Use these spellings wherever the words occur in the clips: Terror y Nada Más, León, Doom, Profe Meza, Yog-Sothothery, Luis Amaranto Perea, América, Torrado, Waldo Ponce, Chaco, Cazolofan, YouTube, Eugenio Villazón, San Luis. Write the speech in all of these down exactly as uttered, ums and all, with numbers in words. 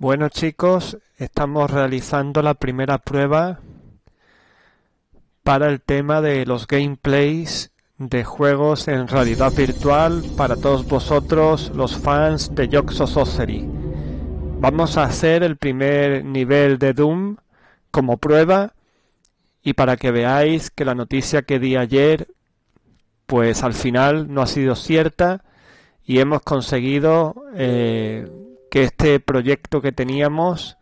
Bueno, chicos, estamos realizando la primera prueba para el tema de los gameplays de juegos en realidad virtual para todos vosotros, los fans de Yog-Sothothery. Vamos a hacer el primer nivel de Doom como prueba y para que veáis que la noticia que di ayer, pues al final no ha sido cierta y hemos conseguido eh, que este proyecto que teníamos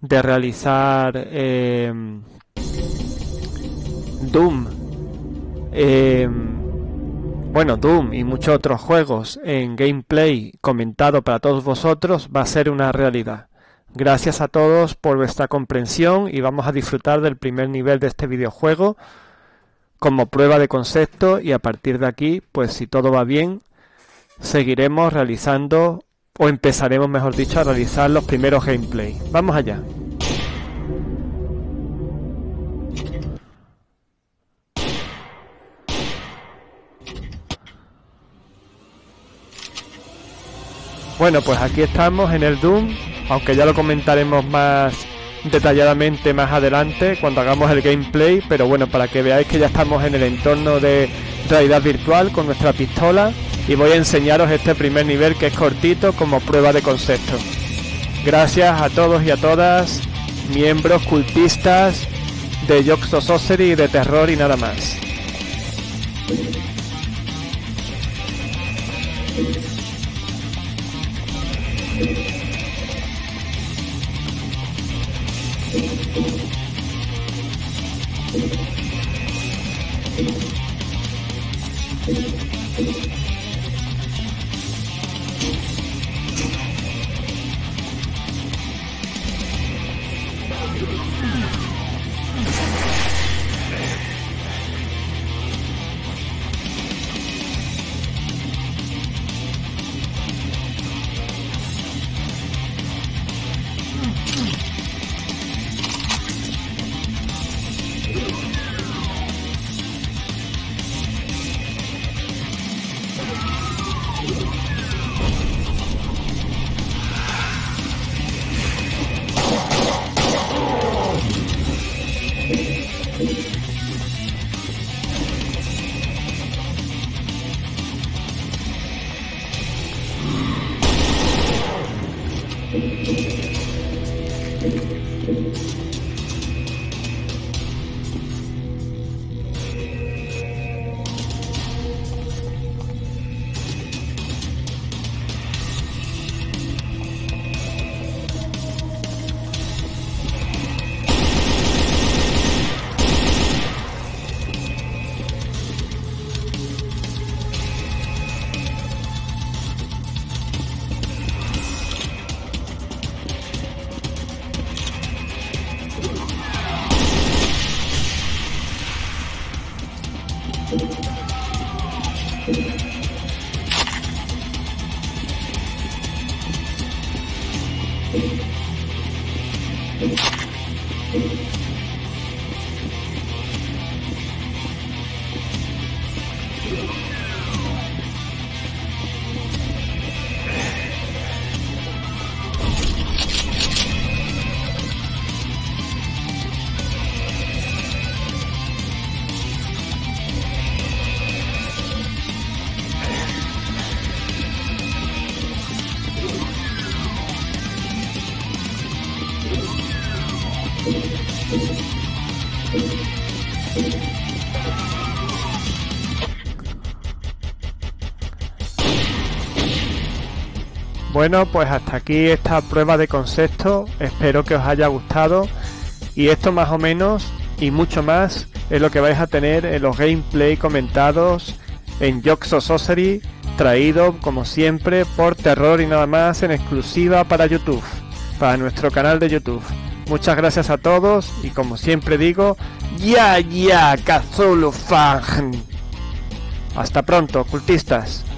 de realizar eh, Doom, eh, bueno, Doom y muchos otros juegos en gameplay comentado para todos vosotros va a ser una realidad. Gracias a todos por vuestra comprensión y vamos a disfrutar del primer nivel de este videojuego como prueba de concepto y a partir de aquí, pues si todo va bien, seguiremos realizando o empezaremos, mejor dicho, a realizar los primeros gameplays. Vamos allá. Bueno, pues aquí estamos en el Doom, aunque ya lo comentaremos más detalladamente más adelante cuando hagamos el gameplay, pero bueno, para que veáis que ya estamos en el entorno de realidad virtual con nuestra pistola y voy a enseñaros este primer nivel que es cortito como prueba de concepto. Gracias a todos y a todas, miembros cultistas de Yog-Sothothery y de Terror y Nada Más. Bueno, pues hasta aquí esta prueba de concepto, espero que os haya gustado y esto más o menos y mucho más es lo que vais a tener en los gameplay comentados en Yog-Sothothery, traído como siempre por Terror y Nada Más en exclusiva para YouTube, para nuestro canal de YouTube. Muchas gracias a todos y como siempre digo, ya ya, Cazolofan. Hasta pronto, cultistas.